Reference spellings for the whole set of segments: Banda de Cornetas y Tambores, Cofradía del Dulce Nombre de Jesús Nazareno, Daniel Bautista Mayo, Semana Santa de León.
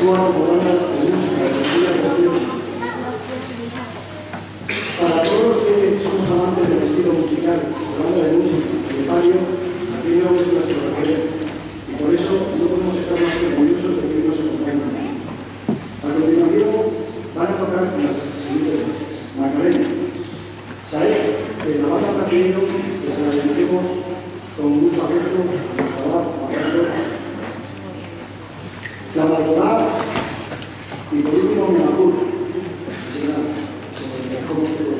coro, corona y música para todos los que somos amantes del estilo musical, hablando de música y de palio, aquí veo muchas cosas y por eso no podemos estar más que orgullosos de que nos acompañen. A continuación van a tocar las siguientes cosas: Macarena, Saed, de la banda Platillo, que se la dediquemos con mucho afecto a los trabajadores, la Maldonada y por último mi Macul. Así que nada, nos dejamos con vosotros.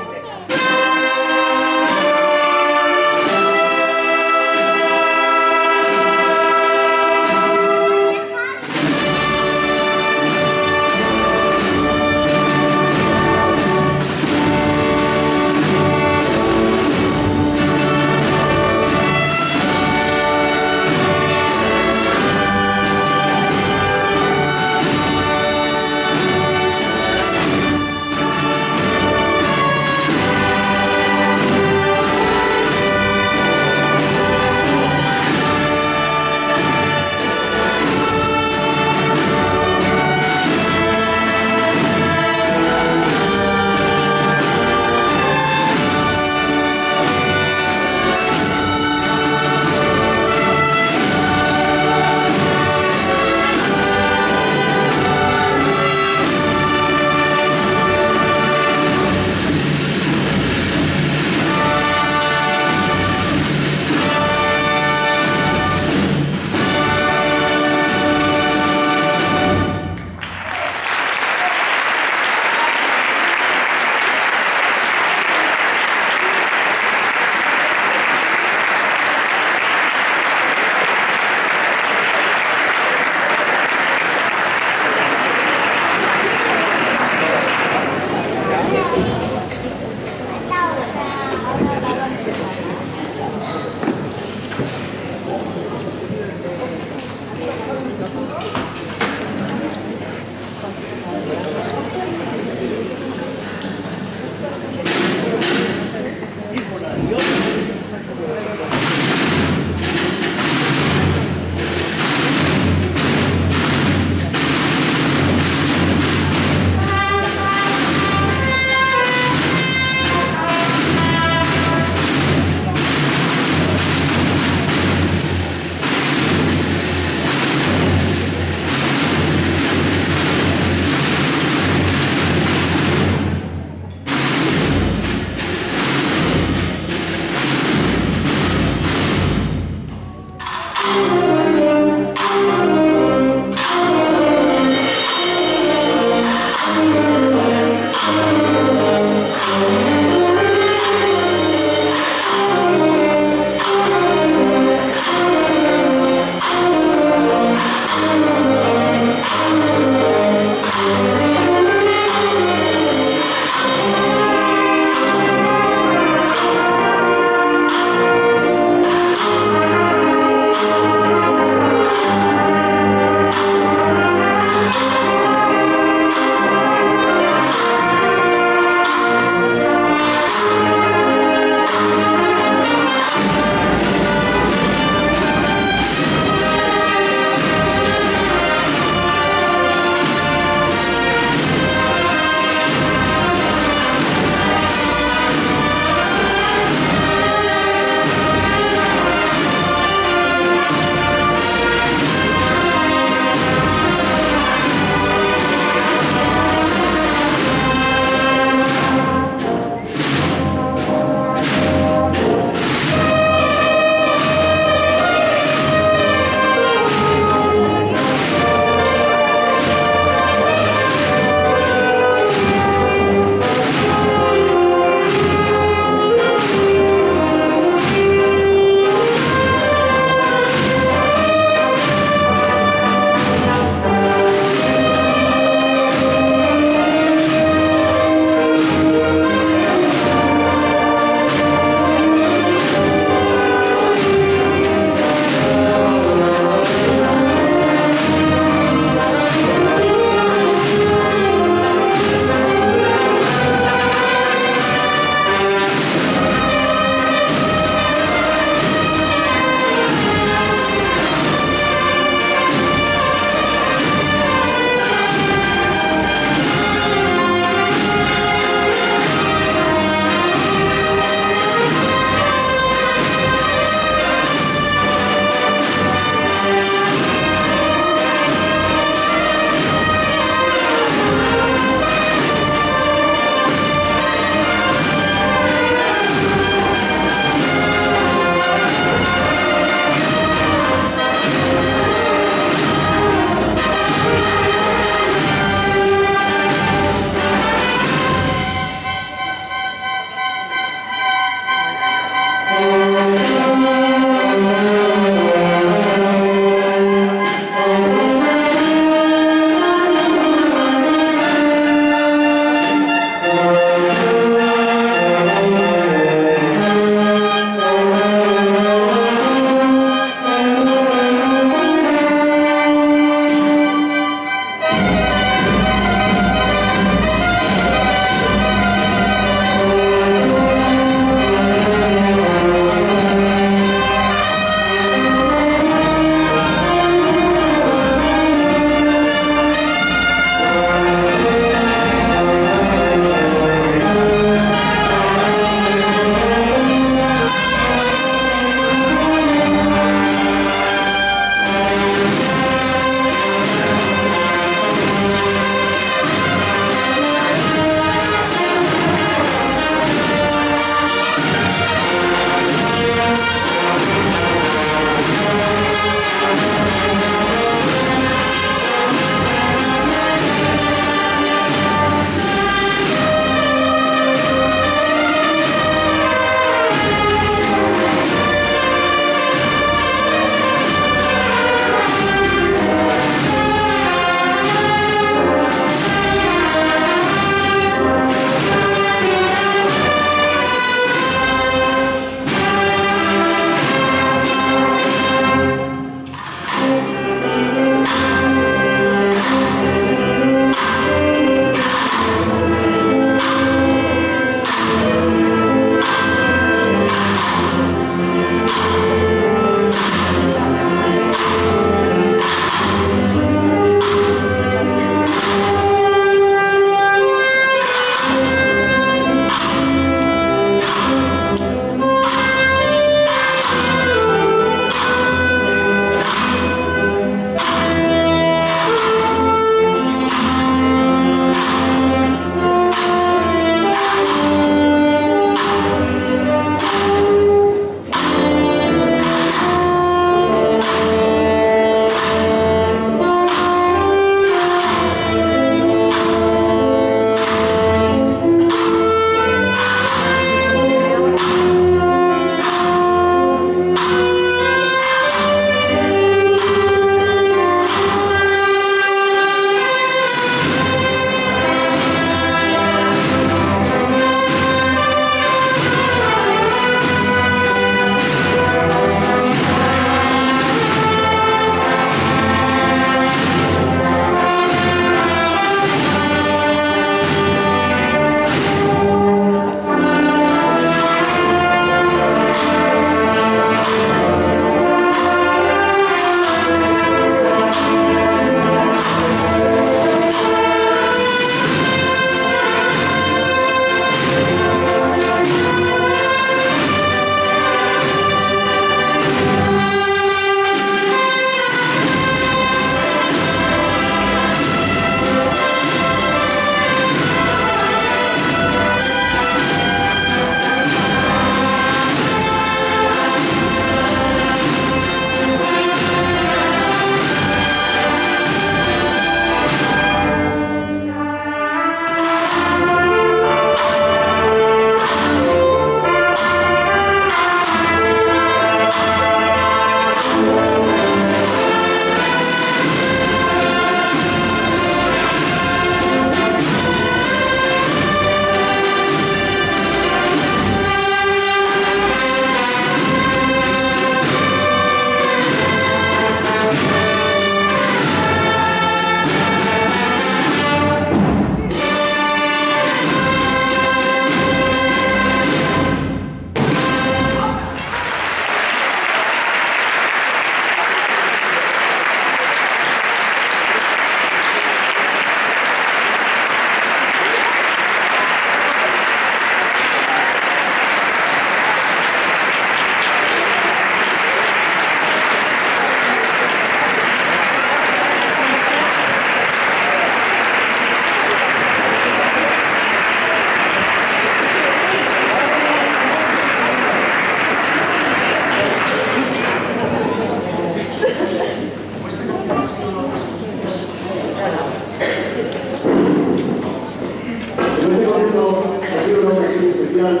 especial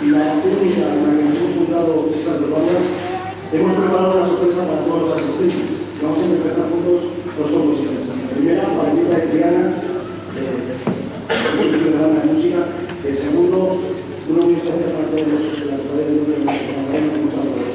y la única en la que nos hemos fundado estas dos bandas, hemos preparado una sorpresa para todos los asistentes. Vamos a interpretar juntos dos composiciones. La primera, Margarita y Triana, de la música. El segundo, una muy especial para todos los que la traen dentro de nuestra compañía, como saludos.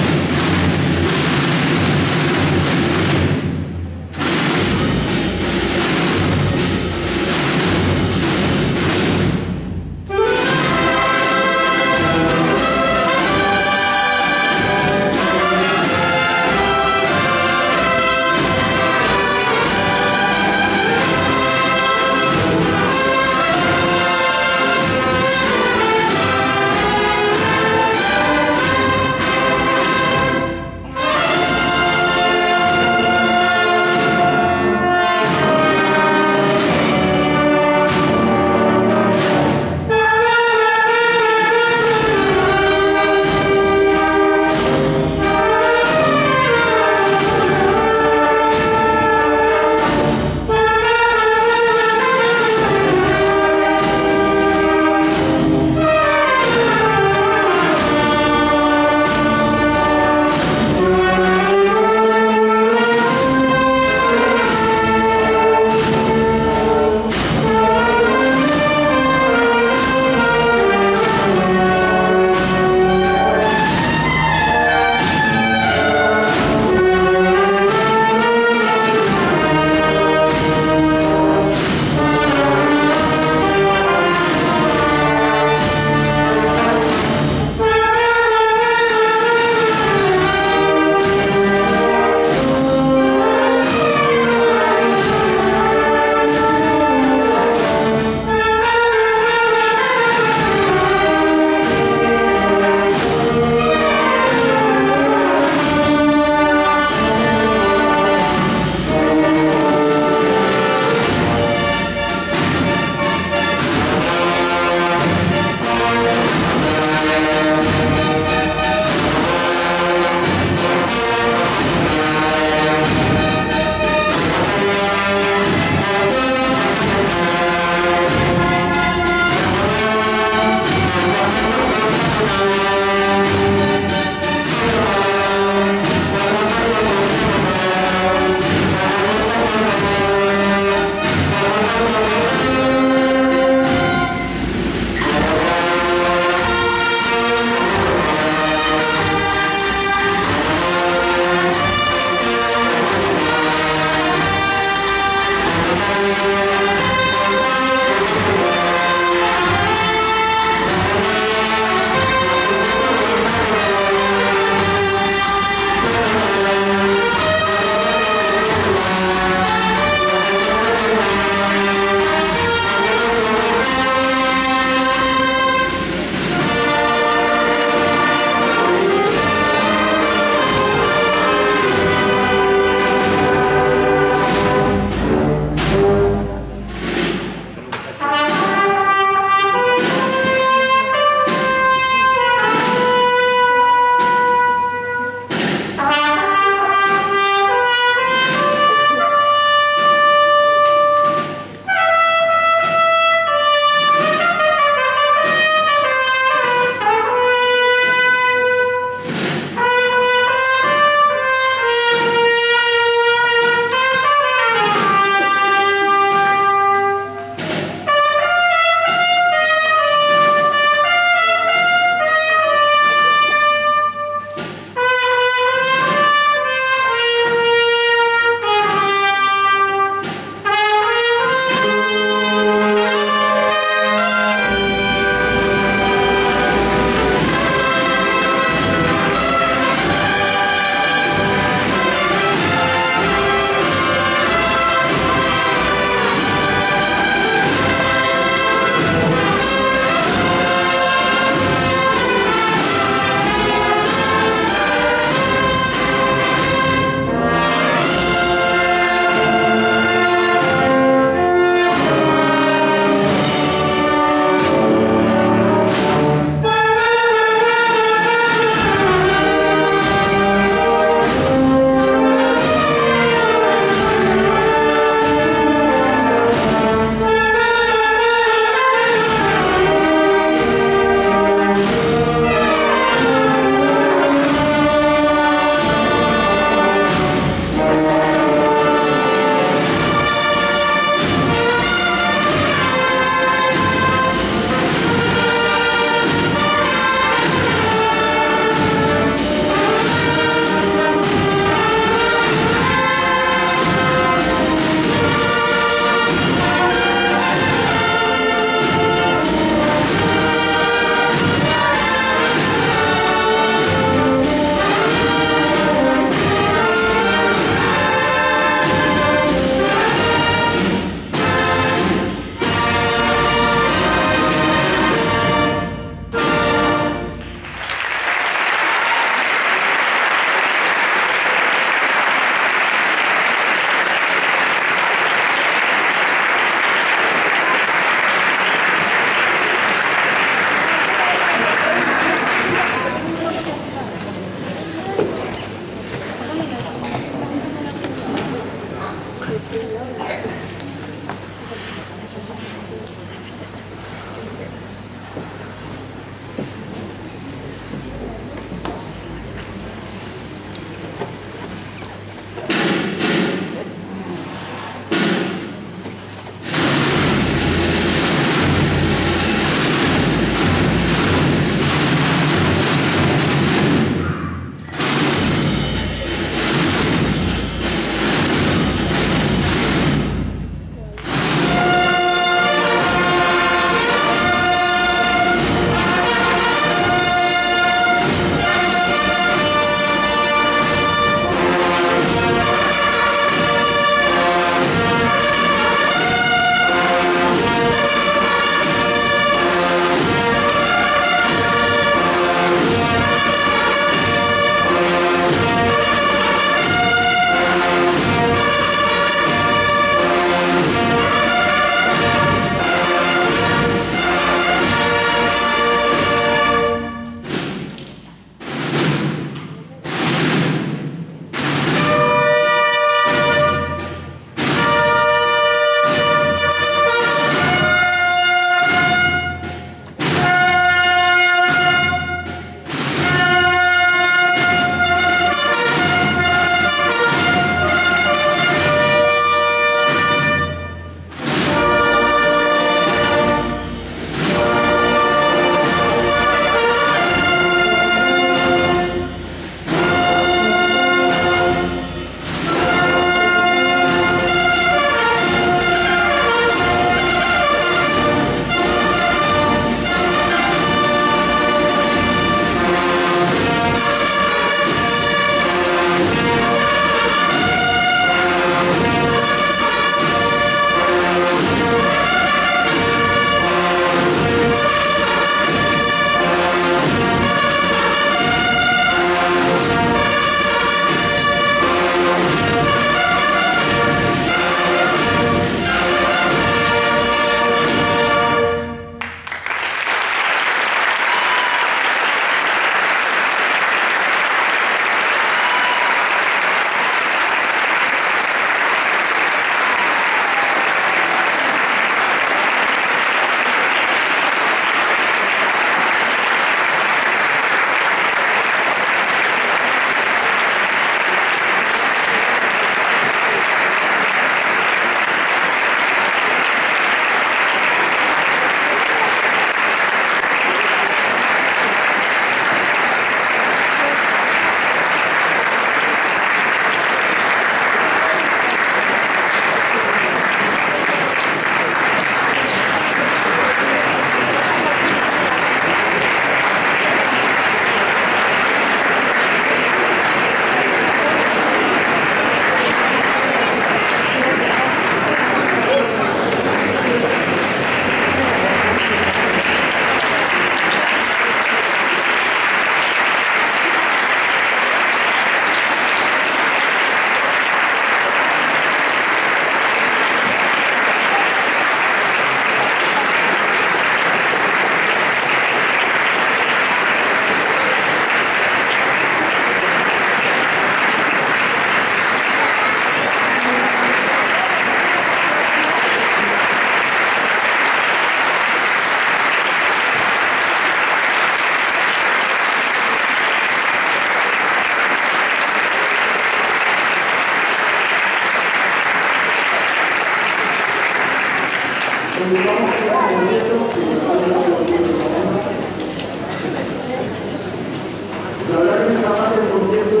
esta parte del concierto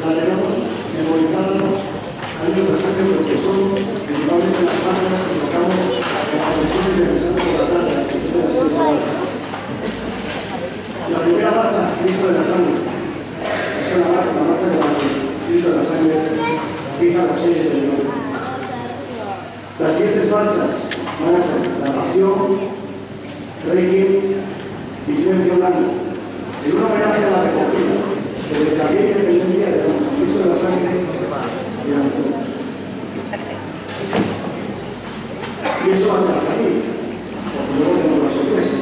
la tenemos memorizada año tras año porque son principalmente las marchas que tocamos a las sesiones de Semana Santa de León, que son las 6 de la tarde. La primera marcha, Cristo de la Sangre, es que la marcha de la Cristo de la Sangre pisa las calles de León. Las siguientes marchas van a ser la Pasión, Requiem y Silencio Blanco, en un homenaje a la recogida, desde la aquella independencia de los Jesucristo de la Sangre y la Mujer. Y eso va a ser hasta aquí, porque luego tenemos la sorpresa.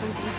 Decía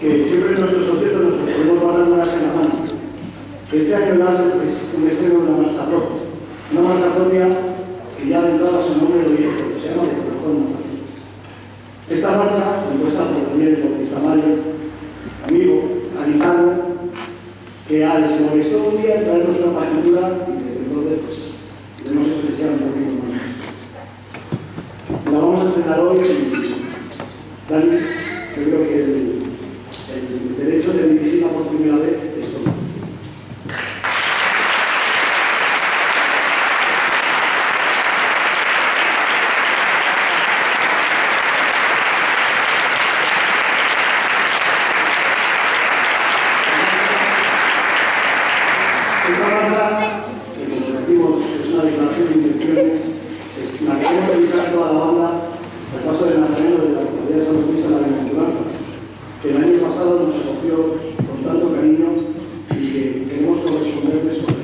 que siempre en nuestros conciertos nos conseguimos guardar unas en la mano. Este año las es un estreno de una marcha propia que ya de entrada su nombre lo dice, que se llama De Corazón Nazarí. Esta marcha, compuesta por Daniel Bautista Mayo, amigo gaditano, que se molestó un día en traernos una partitura y desde entonces pues le hemos hecho que sea un poquito más nuestro. La vamos a estrenar hoy y Dani, yo creo que el derecho de dirigirla por primera vez es todo. casa, que nos repetimos, es una declaración de intenciones, en la que hemos dedicado toda la banda al paso de Nazareno de la Cofradía de San Luis a la Bienaventuranza, que el año pasado nos acogió con tanto cariño y que queremos corresponderles con él.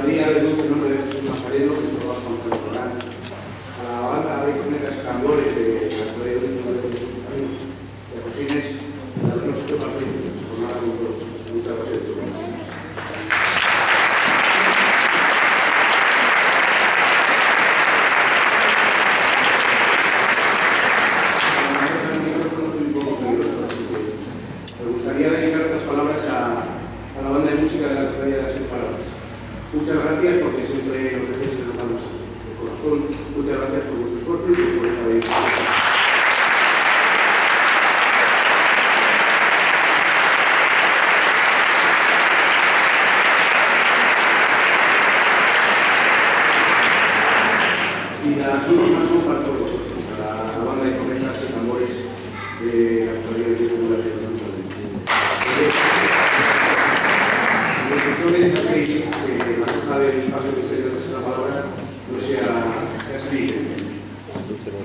María de Luz, en nombre de Jesús Nazareno, que se va a contemporar. A la banda de colegas cambores de la Corea de Luz, de Cosines, de la Luz, de la Luz, de la Luz, muchas gracias. Muchas gracias porque siempre nos decís que nos damos de corazón. Muchas gracias por vuestro esfuerzo y por estar ahí. Y la suma más para todos, para la banda de cornetas y tambores de la Autoridad de Popular de la Universidad. Los profesores hacéis del paso que se nos la palabra no sea así.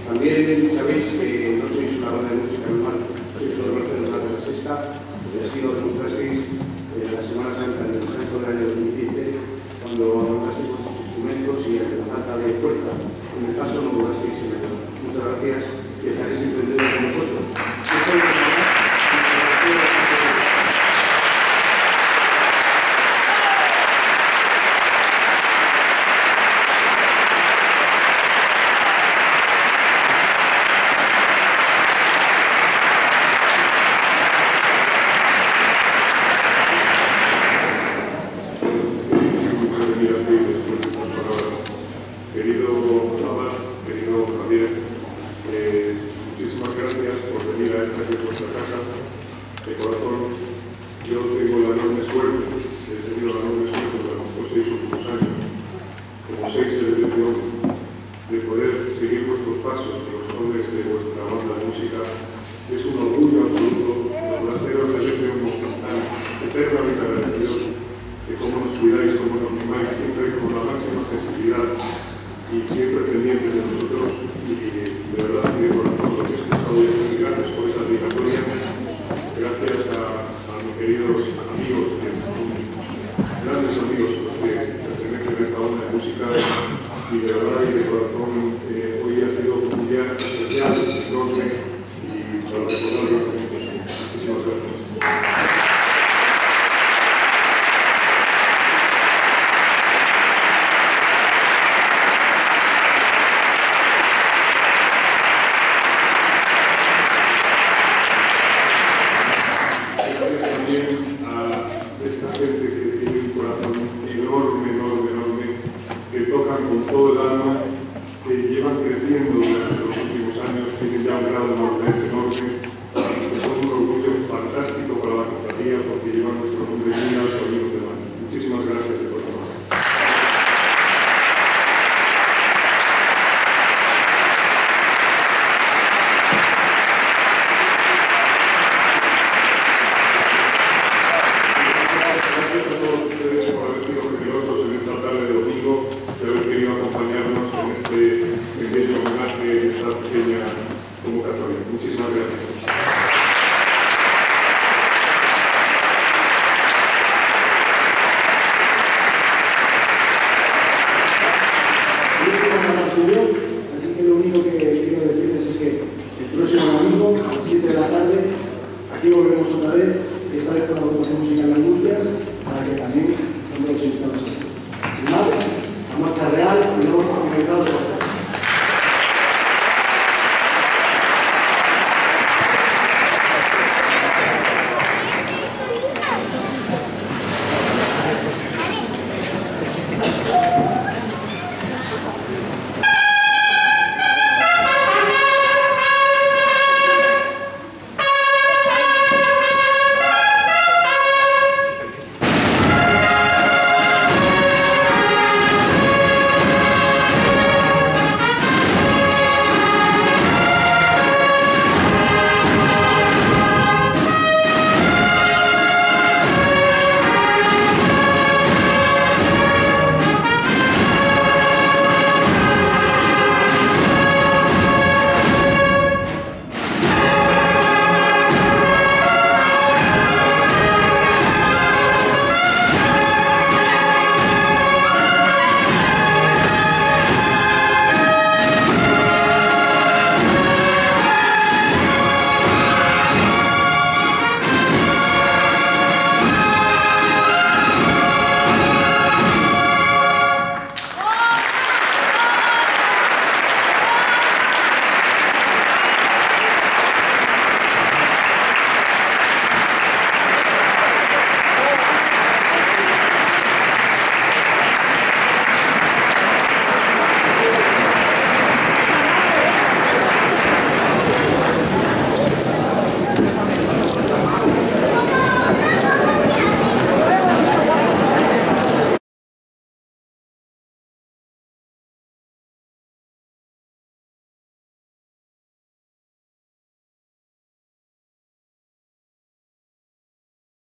También sabéis que no sois una banda de música normal, sois una banda de la sexta, y así lo demostrasteis en la Semana Santa del Santo del año 2015, cuando abandonasteis vuestros instrumentos y ante la falta de fuerza, en el caso no borrasteis en el caso. Muchas gracias y estaréis entendiendo con nosotros. Y de verdad y de corazón, hoy